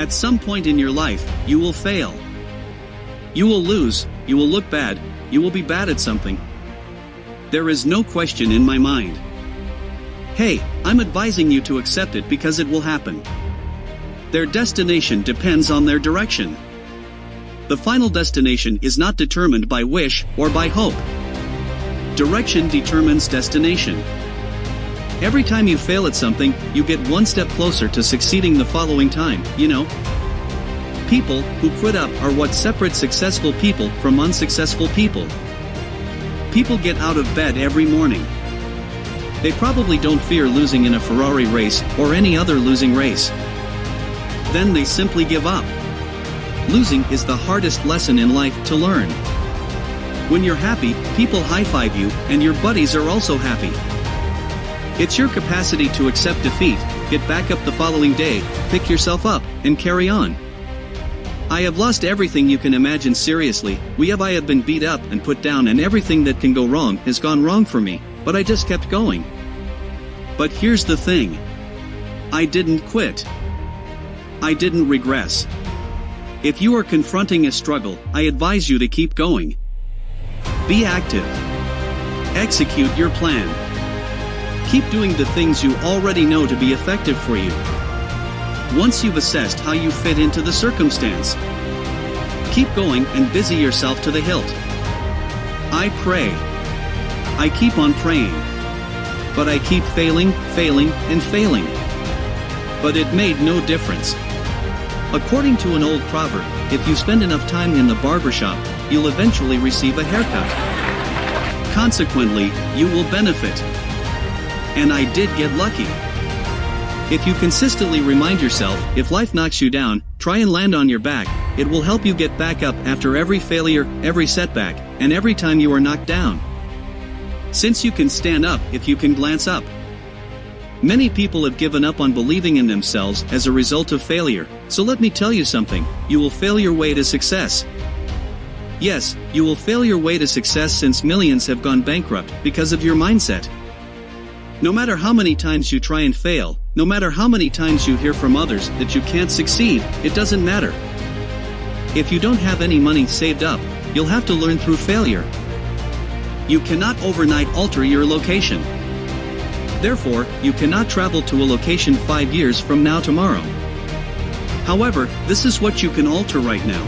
At some point in your life, you will fail. You will lose, you will look bad, you will be bad at something. There is no question in my mind. Hey, I'm advising you to accept it because it will happen. Their destination depends on their direction. The final destination is not determined by wish or by hope. Direction determines destination. Every time you fail at something, you get one step closer to succeeding the following time, you know? People who quit up are what separates successful people from unsuccessful people. People get out of bed every morning. They probably don't fear losing in a Ferrari race or any other losing race. Then they simply give up. Losing is the hardest lesson in life to learn. When you're happy, people high-five you, and your buddies are also happy. It's your capacity to accept defeat, get back up the following day, pick yourself up, and carry on. I have lost everything you can imagine seriously, I have been beat up and put down, and everything that can go wrong has gone wrong for me, but I just kept going. But here's the thing. I didn't quit. I didn't regress. If you are confronting a struggle, I advise you to keep going. Be active. Execute your plan. Keep doing the things you already know to be effective for you. Once you've assessed how you fit into the circumstance, keep going and busy yourself to the hilt. I pray. I keep on praying. But I keep failing, failing, and failing. But it made no difference. According to an old proverb, if you spend enough time in the barbershop, you'll eventually receive a haircut. Consequently, you will benefit. And I did get lucky. If you consistently remind yourself, if life knocks you down, try and land on your back, it will help you get back up after every failure, every setback, and every time you are knocked down. Since you can stand up if you can glance up. Many people have given up on believing in themselves as a result of failure, so let me tell you something, you will fail your way to success. Yes, you will fail your way to success since millions have gone bankrupt because of your mindset. No matter how many times you try and fail, no matter how many times you hear from others that you can't succeed, it doesn't matter. If you don't have any money saved up, you'll have to learn through failure. You cannot overnight alter your location. Therefore, you cannot travel to a location 5 years from now tomorrow. However, this is what you can alter right now.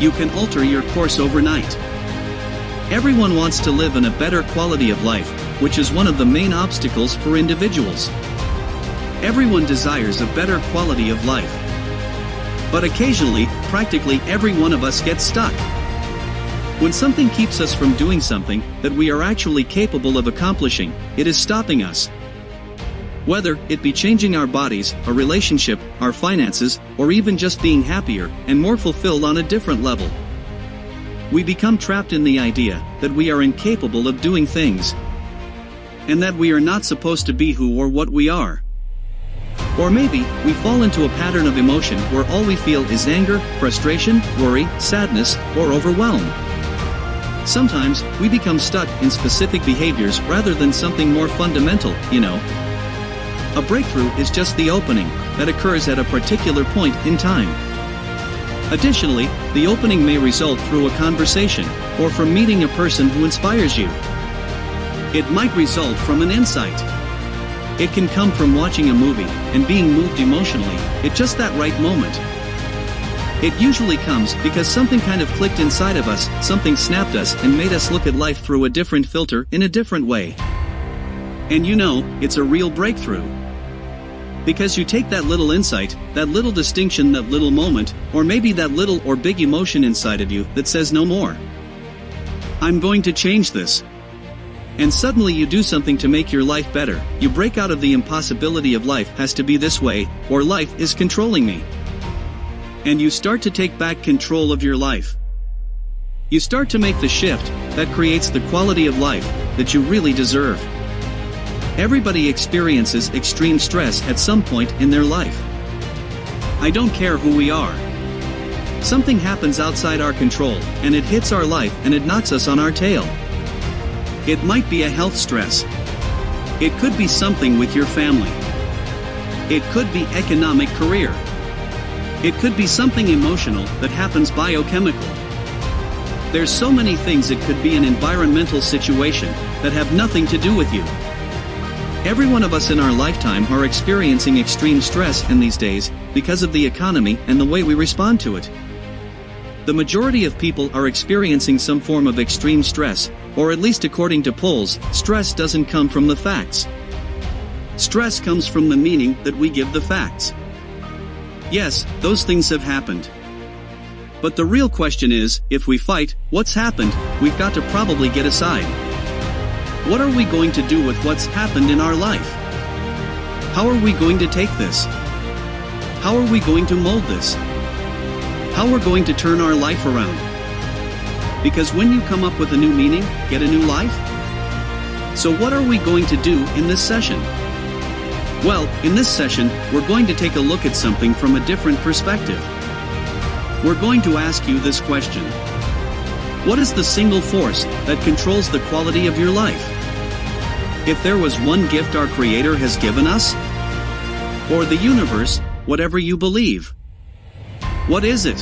You can alter your course overnight. Everyone wants to live in a better quality of life, which is one of the main obstacles for individuals. Everyone desires a better quality of life. But occasionally, practically every one of us gets stuck. When something keeps us from doing something that we are actually capable of accomplishing, it is stopping us. Whether it be changing our bodies, a relationship, our finances, or even just being happier and more fulfilled on a different level. We become trapped in the idea that we are incapable of doing things, and that we are not supposed to be who or what we are. Or maybe we fall into a pattern of emotion where all we feel is anger, frustration, worry, sadness, or overwhelm. Sometimes, we become stuck in specific behaviors rather than something more fundamental, you know. A breakthrough is just the opening that occurs at a particular point in time. Additionally, the opening may result through a conversation, or from meeting a person who inspires you. It might result from an insight. It can come from watching a movie and being moved emotionally at just that right moment. It usually comes because something kind of clicked inside of us, something snapped us and made us look at life through a different filter in a different way. And you know, it's a real breakthrough. Because you take that little insight, that little distinction, that little moment, or maybe that little or big emotion inside of you that says no more. I'm going to change this. And suddenly you do something to make your life better, you break out of the impossibility of life has to be this way, or life is controlling me. And you start to take back control of your life. You start to make the shift that creates the quality of life that you really deserve. Everybody experiences extreme stress at some point in their life. I don't care who we are. Something happens outside our control, and it hits our life and it knocks us on our tail. It might be a health stress. It could be something with your family. It could be economic career. It could be something emotional that happens biochemical. There's so many things. It could be an environmental situation that have nothing to do with you. Every one of us in our lifetime are experiencing extreme stress in these days because of the economy and the way we respond to it. The majority of people are experiencing some form of extreme stress, or at least according to polls, stress doesn't come from the facts. Stress comes from the meaning that we give the facts. Yes, those things have happened. But the real question is, if we fight what's happened, we've got to probably get aside. What are we going to do with what's happened in our life? How are we going to take this? How are we going to mold this? How we're going to turn our life around? Because when you come up with a new meaning, get a new life? So what are we going to do in this session? Well, in this session, we're going to take a look at something from a different perspective. We're going to ask you this question. What is the single force that controls the quality of your life? If there was one gift our Creator has given us? Or the universe, whatever you believe. What is it?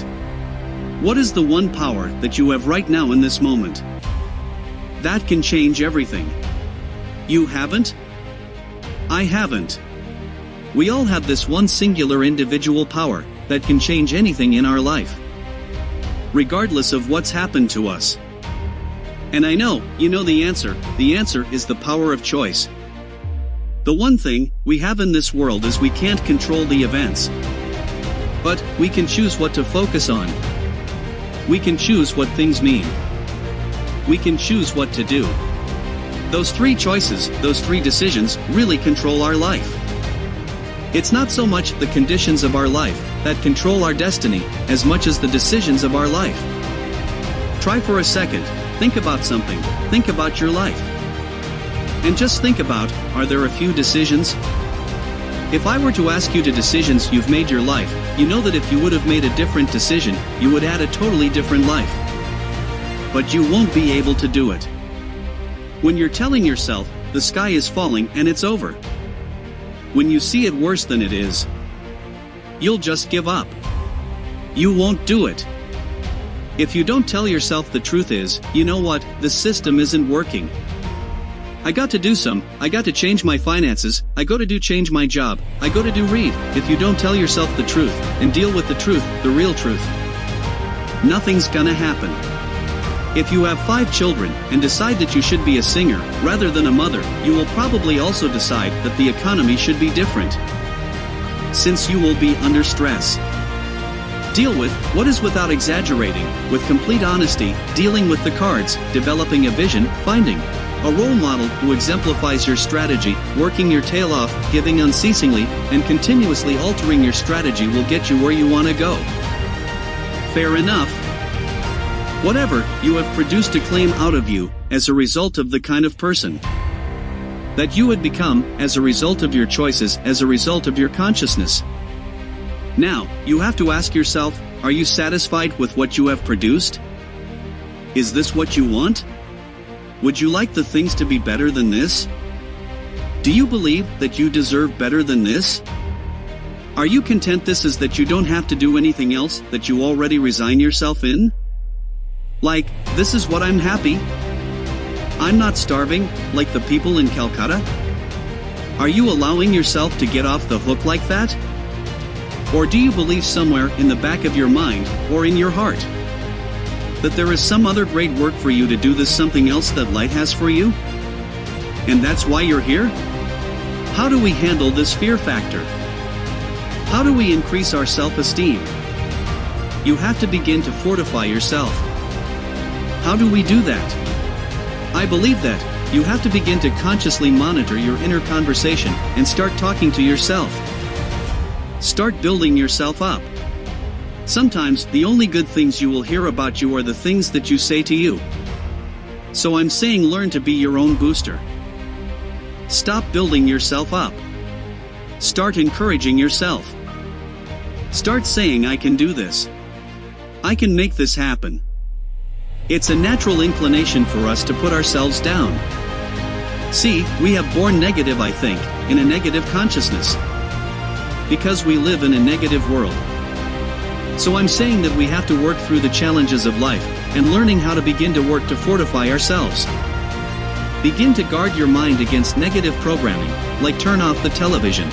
What is the one power that you have right now in this moment? That can change everything. You haven't? I haven't. We all have this one singular individual power that can change anything in our life, regardless of what's happened to us. And I know, you know the answer. The answer is the power of choice. The one thing we have in this world is we can't control the events. But we can choose what to focus on. We can choose what things mean. We can choose what to do. Those three choices, those three decisions, really control our life. It's not so much the conditions of our life that control our destiny, as much as the decisions of our life. Try for a second, think about something, think about your life. And just think about, are there a few decisions? If I were to ask you to decisions you've made your life, you know that if you would have made a different decision, you would add a totally different life. But you won't be able to do it. When you're telling yourself, the sky is falling and it's over. When you see it worse than it is, you'll just give up. You won't do it. If you don't tell yourself the truth is, you know what, the system isn't working. I got to change my finances, I go to do change my job, I go to do read. If you don't tell yourself the truth, and deal with the truth, the real truth, nothing's gonna happen. If you have 5 children, and decide that you should be a singer, rather than a mother, you will probably also decide that the economy should be different, since you will be under stress. Deal with what is without exaggerating, with complete honesty, dealing with the cards, developing a vision, finding a role model who exemplifies your strategy, working your tail off, giving unceasingly, and continuously altering your strategy will get you where you want to go. Fair enough. Whatever you have produced a claim out of you, as a result of the kind of person that you had become, as a result of your choices, as a result of your consciousness. Now, you have to ask yourself, are you satisfied with what you have produced? Is this what you want? Would you like the things to be better than this? Do you believe that you deserve better than this? Are you content this is that you don't have to do anything else that you already resign yourself in? Like, this is what I'm happy? I'm not starving, like the people in Calcutta? Are you allowing yourself to get off the hook like that? Or do you believe somewhere in the back of your mind, or in your heart, that there is some other great work for you to do, this something else that light has for you? And that's why you're here? How do we handle this fear factor? How do we increase our self-esteem? You have to begin to fortify yourself. How do we do that? I believe that you have to begin to consciously monitor your inner conversation and start talking to yourself. Start building yourself up. Sometimes the only good things you will hear about you are the things that you say to you. So I'm saying, learn to be your own booster. Stop building yourself up. Start encouraging yourself. Start saying, I can do this. I can make this happen. It's a natural inclination for us to put ourselves down. See, we have born negative, I think, in a negative consciousness. Because we live in a negative world. So I'm saying that we have to work through the challenges of life, and learning how to begin to work to fortify ourselves. Begin to guard your mind against negative programming, like turn off the television.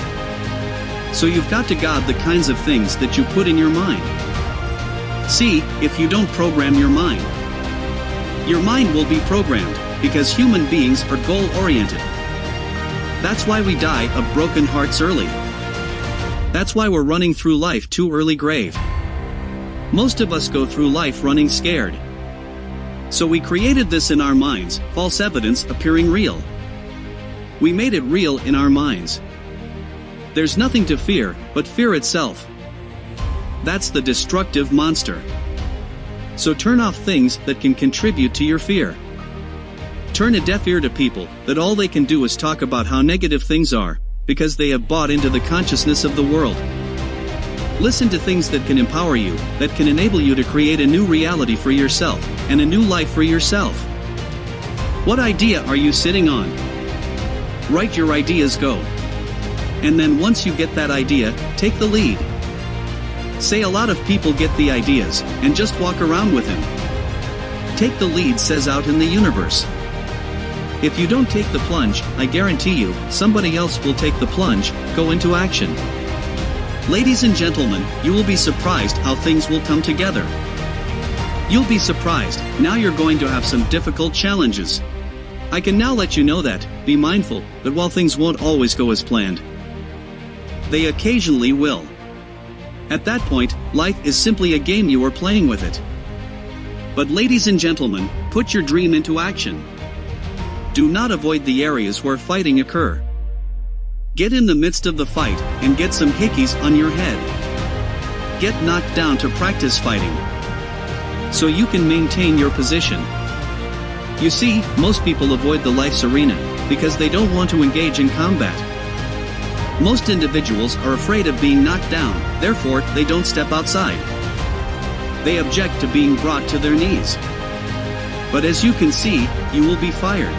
So you've got to guard the kinds of things that you put in your mind. See, if you don't program your mind will be programmed, because human beings are goal-oriented. That's why we die of broken hearts early. That's why we're running through life too early grave. Most of us go through life running scared. So we created this in our minds, false evidence appearing real. We made it real in our minds. There's nothing to fear, but fear itself. That's the destructive monster. So turn off things that can contribute to your fear. Turn a deaf ear to people that all they can do is talk about how negative things are, because they have bought into the consciousness of the world. Listen to things that can empower you, that can enable you to create a new reality for yourself, and a new life for yourself. What idea are you sitting on? Write your ideas go. And then once you get that idea, take the lead. Say a lot of people get the ideas, and just walk around with them. Take the lead says out in the universe. If you don't take the plunge, I guarantee you, somebody else will take the plunge, go into action. Ladies and gentlemen, you will be surprised how things will come together. You'll be surprised, now you're going to have some difficult challenges. I can now let you know that, be mindful, that while things won't always go as planned, they occasionally will. At that point, life is simply a game you are playing with it. But ladies and gentlemen, put your dream into action. Do not avoid the areas where fighting occur. Get in the midst of the fight, and get some hickeys on your head. Get knocked down to practice fighting, so you can maintain your position. You see, most people avoid the life's arena, because they don't want to engage in combat. Most individuals are afraid of being knocked down, therefore, they don't step outside. They object to being brought to their knees. But as you can see, you will be fired.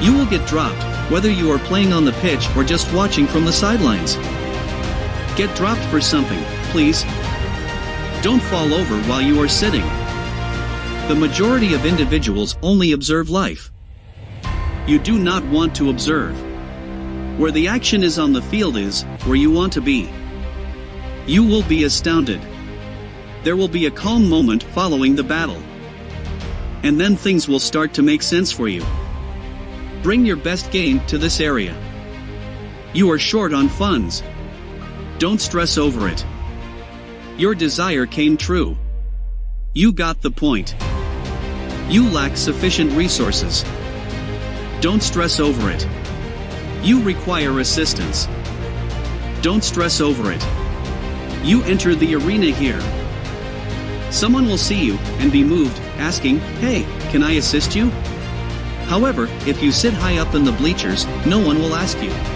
You will get dropped, whether you are playing on the pitch or just watching from the sidelines. Get dropped for something, please. Don't fall over while you are sitting. The majority of individuals only observe life. You do not want to observe. Where the action is on the field is where you want to be. You will be astounded. There will be a calm moment following the battle. And then things will start to make sense for you. Bring your best game to this area. You are short on funds. Don't stress over it. Your desire came true. You got the point. You lack sufficient resources. Don't stress over it. You require assistance. Don't stress over it. You enter the arena here. Someone will see you and be moved, asking, "Hey, can I assist you?" However, if you sit high up in the bleachers, no one will ask you.